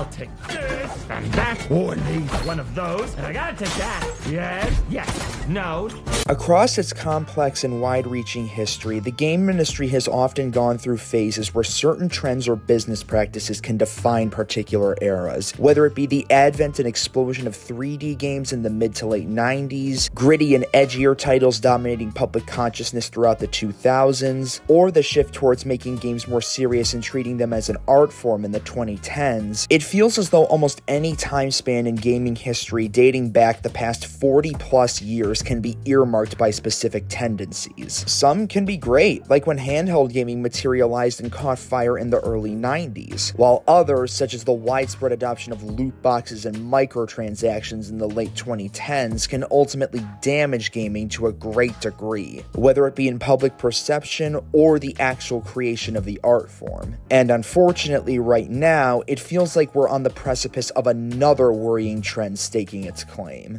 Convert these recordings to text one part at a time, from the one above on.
I'll take this and that. Or at least one of those. And I gotta take that. Yes, yes, no. Across its complex and wide-reaching history, the game industry has often gone through phases where certain trends or business practices can define particular eras. Whether it be the advent and explosion of 3D games in the mid to late 90s, gritty and edgier titles dominating public consciousness throughout the 2000s, or the shift towards making games more serious and treating them as an art form in the 2010s, it feels as though almost any time span in gaming history dating back the past 40-plus years can be earmarked by specific tendencies. Some can be great, like when handheld gaming materialized and caught fire in the early 90s, while others, such as the widespread adoption of loot boxes and microtransactions in the late 2010s, can ultimately damage gaming to a great degree, whether it be in public perception or the actual creation of the art form. And unfortunately, right now, it feels like we're on the precipice of another worrying trend staking its claim.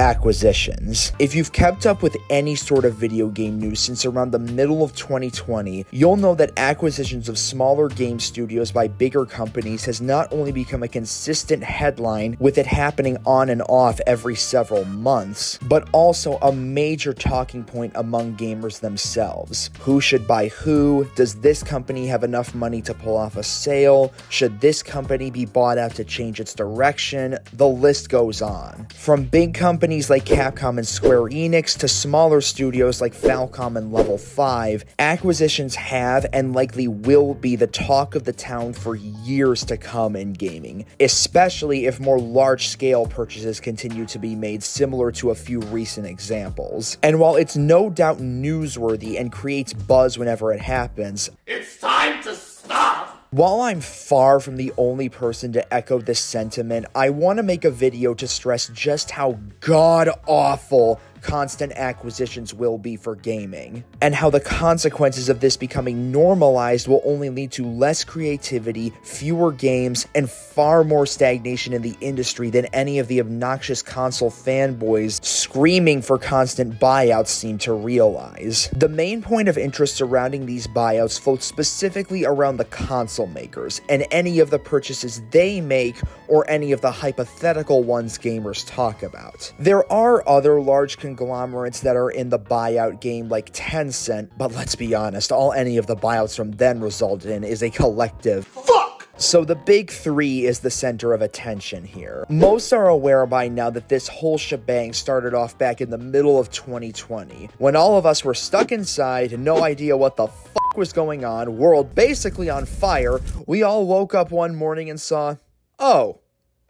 Acquisitions. If you've kept up with any sort of video game news since around the middle of 2020, you'll know that acquisitions of smaller game studios by bigger companies has not only become a consistent headline, with it happening on and off every several months, but also a major talking point among gamers themselves. Who should buy who? Does this company have enough money to pull off a sale? Should this company be bought out to change its direction? The list goes on. From big companies like Capcom and Square Enix to smaller studios like Falcom and Level 5, acquisitions have and likely will be the talk of the town for years to come in gaming, especially if more large-scale purchases continue to be made similar to a few recent examples. And while it's no doubt newsworthy and creates buzz whenever it happens, it's time to stop! While I'm far from the only person to echo this sentiment, I want to make a video to stress just how god-awful constant acquisitions will be for gaming, and how the consequences of this becoming normalized will only lead to less creativity, fewer games, and far more stagnation in the industry than any of the obnoxious console fanboys screaming for constant buyouts seem to realize. The main point of interest surrounding these buyouts floats specifically around the console makers, and any of the purchases they make, or any of the hypothetical ones gamers talk about. There are other large conglomerates that are in the buyout game like Tencent, but let's be honest, all any of the buyouts from then resulted in is a collective fuck! So the big three is the center of attention here. Most are aware by now that this whole shebang started off back in the middle of 2020, when all of us were stuck inside, no idea what the fuck was going on, world basically on fire. We all woke up one morning and saw, oh,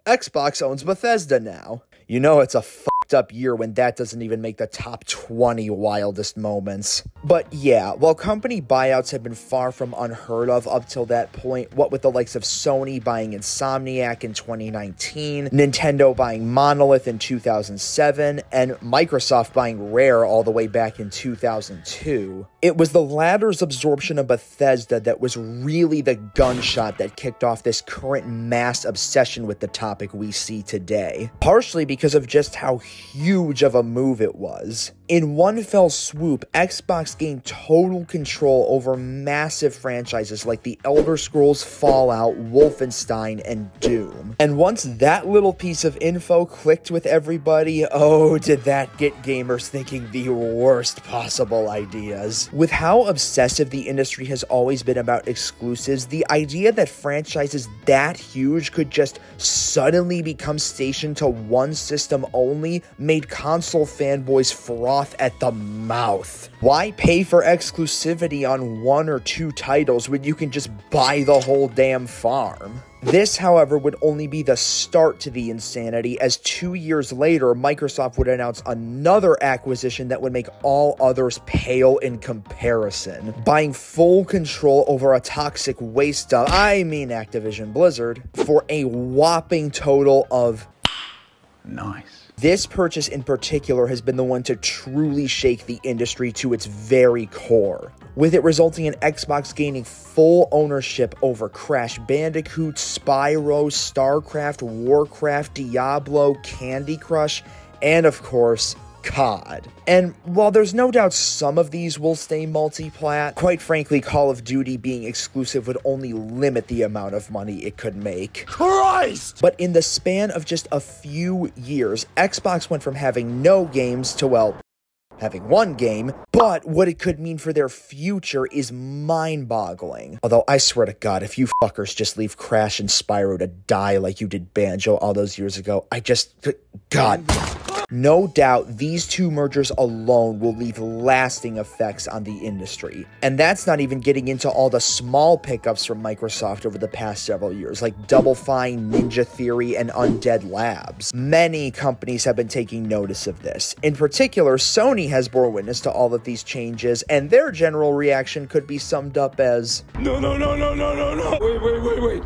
Xbox owns Bethesda now. You know it's a up year when that doesn't even make the top 20 wildest moments. But yeah, while company buyouts have been far from unheard of up till that point, what with the likes of Sony buying Insomniac in 2019, Nintendo buying Monolith in 2007, and Microsoft buying Rare all the way back in 2002, it was the latter's absorption of Bethesda that was really the gunshot that kicked off this current mass obsession with the topic we see today, partially because of just how huge of a move it was. In one fell swoop, Xbox gained total control over massive franchises like The Elder Scrolls, Fallout, Wolfenstein, and Doom. And once that little piece of info clicked with everybody, oh, did that get gamers thinking the worst possible ideas. With how obsessive the industry has always been about exclusives, the idea that franchises that huge could just suddenly become stationed to one system only made console fanboys froth at the mouth. Why pay for exclusivity on one or two titles when you can just buy the whole damn farm? This, however, would only be the start to the insanity, as 2 years later, Microsoft would announce another acquisition that would make all others pale in comparison, buying full control over a toxic waste dump, I mean Activision Blizzard, for a whopping total of... nice. This purchase in particular has been the one to truly shake the industry to its very core, with it resulting in Xbox gaining full ownership over Crash Bandicoot, Spyro, StarCraft, Warcraft, Diablo, Candy Crush, and of course, COD. And while there's no doubt some of these will stay multi-plat, quite frankly, Call of Duty being exclusive would only limit the amount of money it could make. Christ! But in the span of just a few years, Xbox went from having no games to, well, having one game, but what it could mean for their future is mind-boggling. Although I swear to God, if you fuckers just leave Crash and Spyro to die like you did Banjo all those years ago, I just... God. No doubt these two mergers alone will leave lasting effects on the industry. And that's not even getting into all the small pickups from Microsoft over the past several years, like Double Fine, Ninja Theory, and Undead Labs. Many companies have been taking notice of this. In particular, Sony has borne witness to all of these changes, and their general reaction could be summed up as, no, no, no, no, no, no, no, wait, wait, wait, wait.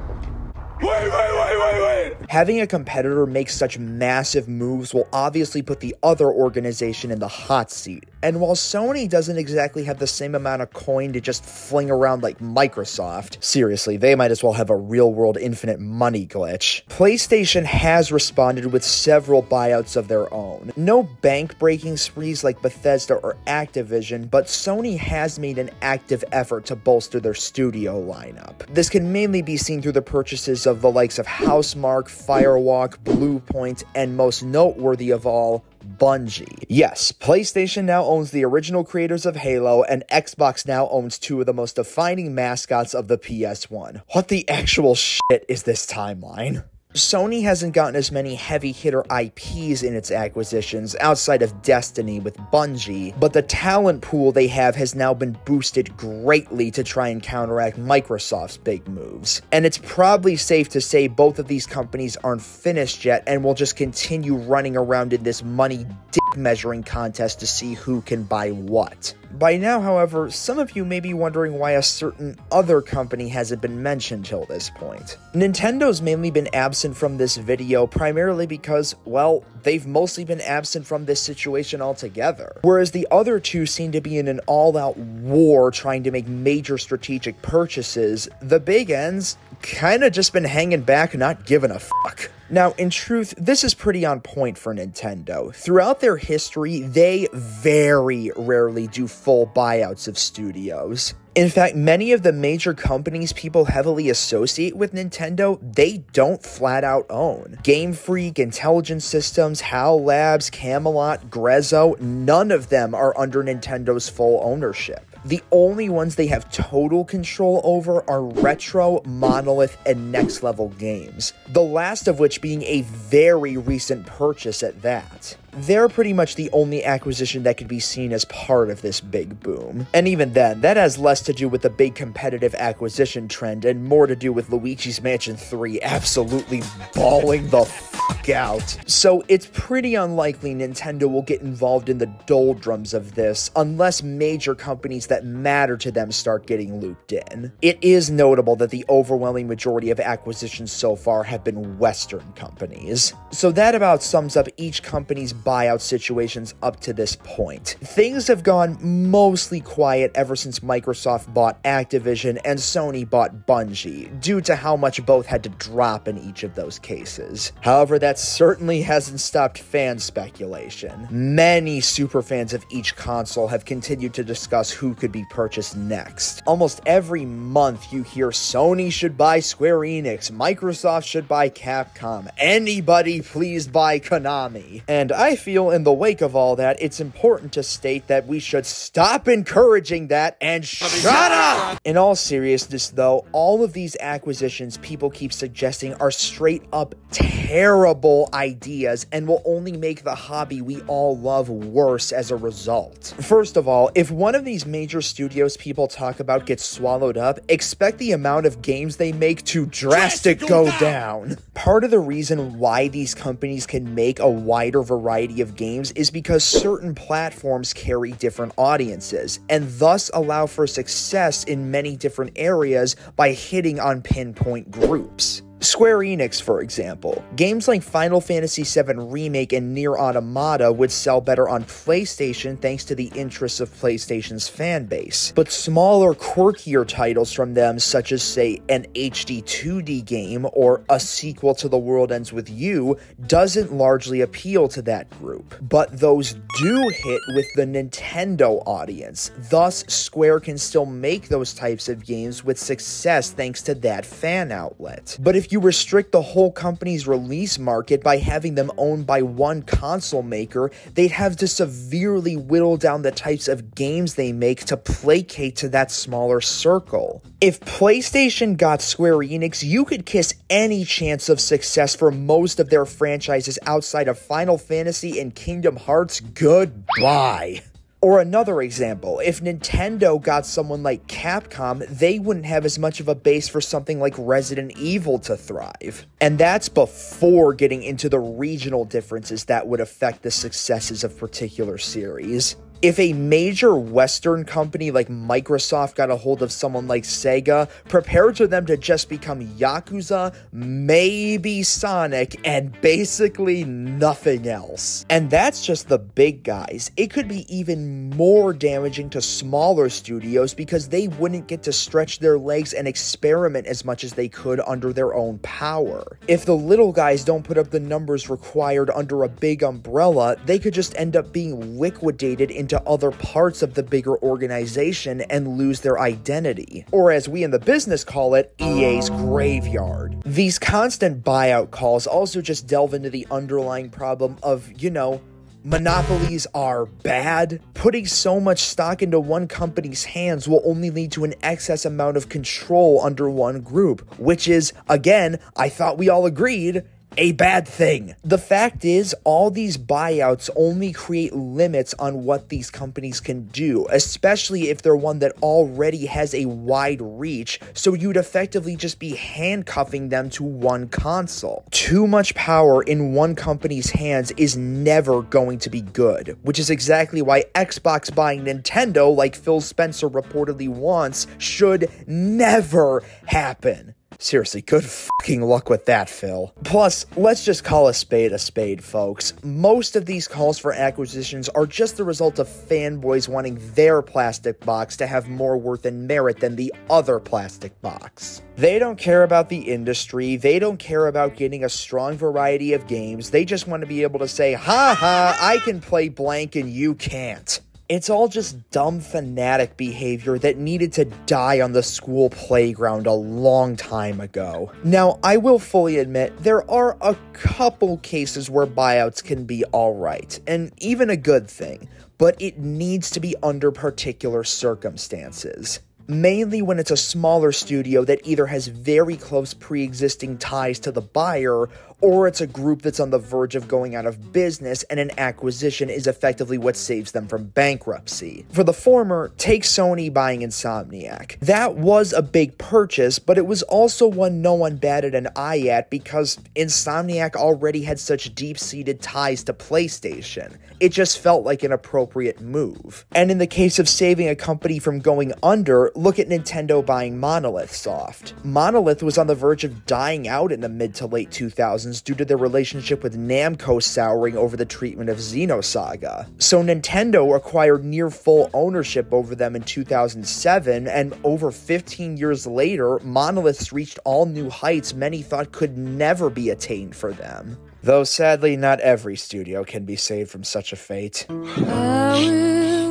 Wait. Having a competitor make such massive moves will obviously put the other organization in the hot seat. And while Sony doesn't exactly have the same amount of coin to just fling around like Microsoft, seriously, they might as well have a real-world infinite money glitch. PlayStation has responded with several buyouts of their own. No bank-breaking sprees like Bethesda or Activision, but Sony has made an active effort to bolster their studio lineup. This can mainly be seen through the purchases of the likes of Housemarque, Firewalk, Blue Point, and most noteworthy of all, Bungie. Yes, PlayStation now owns the original creators of Halo, and Xbox now owns two of the most defining mascots of the PS1. What the actual shit is this timeline? Sony hasn't gotten as many heavy-hitter IPs in its acquisitions outside of Destiny with Bungie, but the talent pool they have has now been boosted greatly to try and counteract Microsoft's big moves. And it's probably safe to say both of these companies aren't finished yet and will just continue running around in this money dick measuring contest to see who can buy what. By now, however, some of you may be wondering why a certain other company hasn't been mentioned till this point. Nintendo's mainly been absent from this video primarily because, well, they've mostly been absent from this situation altogether. Whereas the other two seem to be in an all-out war trying to make major strategic purchases, the big end's kinda just been hanging back, not giving a fuck. Now, in truth, this is pretty on point for Nintendo. Throughout their history, they very rarely do full buyouts of studios. In fact, many of the major companies people heavily associate with Nintendo, they don't flat-out own. Game Freak, Intelligent Systems, HAL Labs, Camelot, Grezzo, none of them are under Nintendo's full ownership. The only ones they have total control over are Retro, Monolith, and Next Level games, the last of which being a very recent purchase at that. They're pretty much the only acquisition that could be seen as part of this big boom. And even then, that has less to do with the big competitive acquisition trend and more to do with Luigi's Mansion 3 absolutely bawling the fuck out. So it's pretty unlikely Nintendo will get involved in the doldrums of this unless major companies that matter to them start getting looped in. It is notable that the overwhelming majority of acquisitions so far have been Western companies. So that about sums up each company's buyout situations up to this point. Things have gone mostly quiet ever since Microsoft bought Activision and Sony bought Bungie, due to how much both had to drop in each of those cases. However, that certainly hasn't stopped fan speculation. Many superfans of each console have continued to discuss who could be purchased next. Almost every month you hear Sony should buy Square Enix, Microsoft should buy Capcom, anybody please buy Konami. And I feel in the wake of all that, it's important to state that we should stop encouraging that and shut up! In all seriousness though, all of these acquisitions people keep suggesting are straight up terrible ideas and will only make the hobby we all love worse as a result. First of all, if one of these major studios people talk about gets swallowed up, expect the amount of games they make to drastically go down. Part of the reason why these companies can make a wider variety of games is because certain platforms carry different audiences, and thus allow for success in many different areas by hitting on pinpoint groups. Square Enix, for example. Games like Final Fantasy VII Remake and Nier Automata would sell better on PlayStation thanks to the interests of PlayStation's fan base, but smaller, quirkier titles from them, such as, say, an HD 2D game or a sequel to The World Ends With You, doesn't largely appeal to that group. But those do hit with the Nintendo audience, thus Square can still make those types of games with success thanks to that fan outlet. But if you restrict the whole company's release market by having them owned by one console maker, they'd have to severely whittle down the types of games they make to placate to that smaller circle. If PlayStation got Square Enix, you could kiss any chance of success for most of their franchises outside of Final Fantasy and Kingdom Hearts goodbye. Or another example, if Nintendo got someone like Capcom, they wouldn't have as much of a base for something like Resident Evil to thrive. And that's before getting into the regional differences that would affect the successes of particular series. If a major Western company like Microsoft got a hold of someone like Sega, prepare for them to just become Yakuza, maybe Sonic, and basically nothing else. And that's just the big guys. It could be even more damaging to smaller studios because they wouldn't get to stretch their legs and experiment as much as they could under their own power. If the little guys don't put up the numbers required under a big umbrella, they could just end up being liquidated into other parts of the bigger organization and lose their identity, or as we in the business call it, EA's graveyard. These constant buyout calls also just delve into the underlying problem of, you know, monopolies are bad. Putting so much stock into one company's hands will only lead to an excess amount of control under one group, which is, again, I thought we all agreed, a bad thing. The fact is, all these buyouts only create limits on what these companies can do, especially if they're one that already has a wide reach, so you'd effectively just be handcuffing them to one console. Too much power in one company's hands is never going to be good, which is exactly why Xbox buying Nintendo, like Phil Spencer reportedly wants, should never happen. Seriously, good fucking luck with that, Phil. Plus, let's just call a spade, folks. Most of these calls for acquisitions are just the result of fanboys wanting their plastic box to have more worth and merit than the other plastic box. They don't care about the industry, they don't care about getting a strong variety of games, they just want to be able to say, ha ha, I can play blank and you can't. It's all just dumb fanatic behavior that needed to die on the school playground a long time ago. Now, I will fully admit, there are a couple cases where buyouts can be alright, and even a good thing, but it needs to be under particular circumstances. Mainly when it's a smaller studio that either has very close pre-existing ties to the buyer, or it's a group that's on the verge of going out of business and an acquisition is effectively what saves them from bankruptcy. For the former, take Sony buying Insomniac. That was a big purchase, but it was also one no one batted an eye at because Insomniac already had such deep-seated ties to PlayStation. It just felt like an appropriate move. And in the case of saving a company from going under, look at Nintendo buying Monolith Soft. Monolith was on the verge of dying out in the mid to late 2000s, due to their relationship with Namco souring over the treatment of Xenosaga. So Nintendo acquired near full ownership over them in 2007, and over 15 years later, Monoliths reached all new heights many thought could never be attained for them. Though sadly, not every studio can be saved from such a fate. I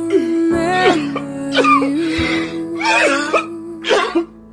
will remember you.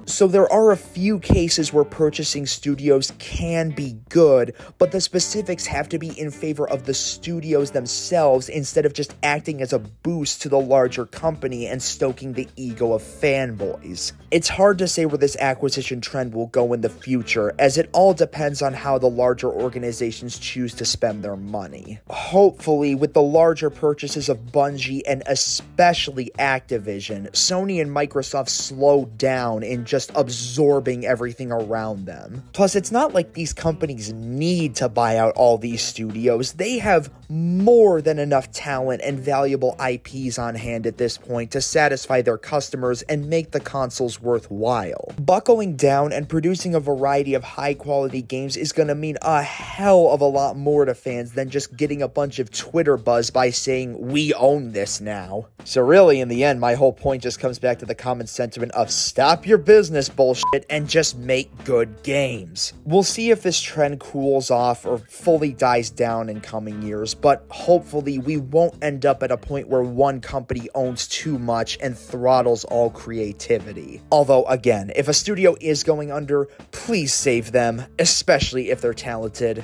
So there are a few cases where purchasing studios can be good, but the specifics have to be in favor of the studios themselves instead of just acting as a boost to the larger company and stoking the ego of fanboys. It's hard to say where this acquisition trend will go in the future, as it all depends on how the larger organizations choose to spend their money. Hopefully, with the larger purchases of Bungie and especially Activision, Sony and Microsoft slow down in just just absorbing everything around them. Plus, it's not like these companies need to buy out all these studios. They have more than enough talent and valuable IPs on hand at this point to satisfy their customers and make the consoles worthwhile. Buckling down and producing a variety of high-quality games is going to mean a hell of a lot more to fans than just getting a bunch of Twitter buzz by saying, "We own this now." So really, in the end, my whole point just comes back to the common sentiment of stop your business bullshit and just make good games. We'll see if this trend cools off or fully dies down in coming years, but hopefully we won't end up at a point where one company owns too much and throttles all creativity. Although, again, if a studio is going under, please save them, especially if they're talented.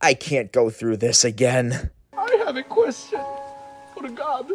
I can't go through this again. I have a question for God.